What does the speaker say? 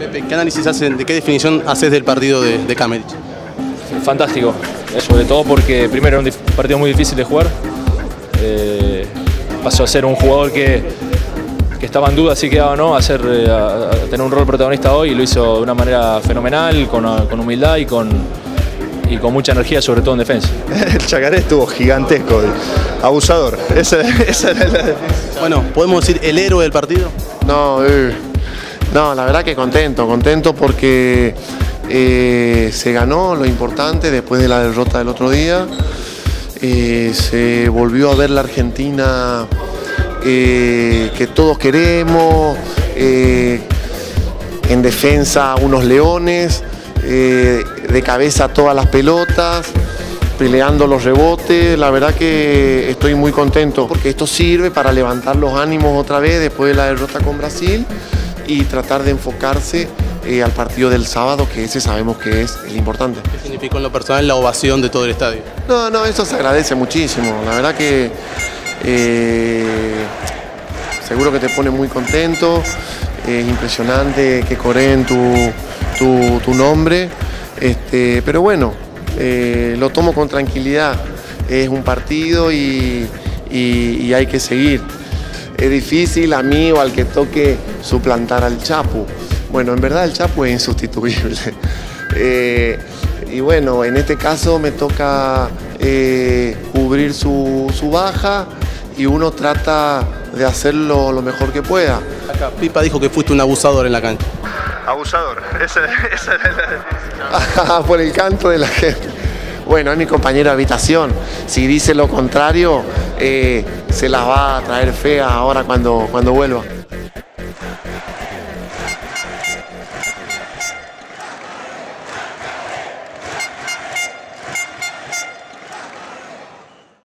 Pepe, ¿qué análisis hacen, de qué definición haces del partido de Kammerichs? Fantástico, sobre todo porque primero era un partido muy difícil de jugar, pasó a ser un jugador que estaba en duda si quedaba o no, a tener un rol protagonista hoy, y lo hizo de una manera fenomenal, con humildad y con mucha energía, sobre todo en defensa. El Chacaré estuvo gigantesco, abusador. Esa era la defensa. Bueno, ¿podemos decir el héroe del partido? No, no, la verdad que contento porque se ganó lo importante después de la derrota del otro día. Se volvió a ver la Argentina que todos queremos, en defensa unos leones, de cabeza todas las pelotas, peleando los rebotes. La verdad que estoy muy contento porque esto sirve para levantar los ánimos otra vez después de la derrota con Brasil y tratar de enfocarse al partido del sábado, que ese sabemos que es el importante. ¿Qué significó en lo personal la ovación de todo el estadio? No, eso se agradece muchísimo. La verdad que seguro que te pone muy contento. Es impresionante que coreen tu nombre, pero bueno, lo tomo con tranquilidad. Es un partido y hay que seguir. Es difícil a mí o al que toque suplantar al Chapu. Bueno, en verdad el Chapu es insustituible. Y bueno, en este caso me toca cubrir su baja, y uno trata de hacerlo lo mejor que pueda. Acá Pipa dijo que fuiste un abusador en la cancha. Abusador, esa era la definición. Por el canto de la gente. Bueno, es mi compañero de habitación. Si dice lo contrario, se las va a traer fea ahora cuando vuelva.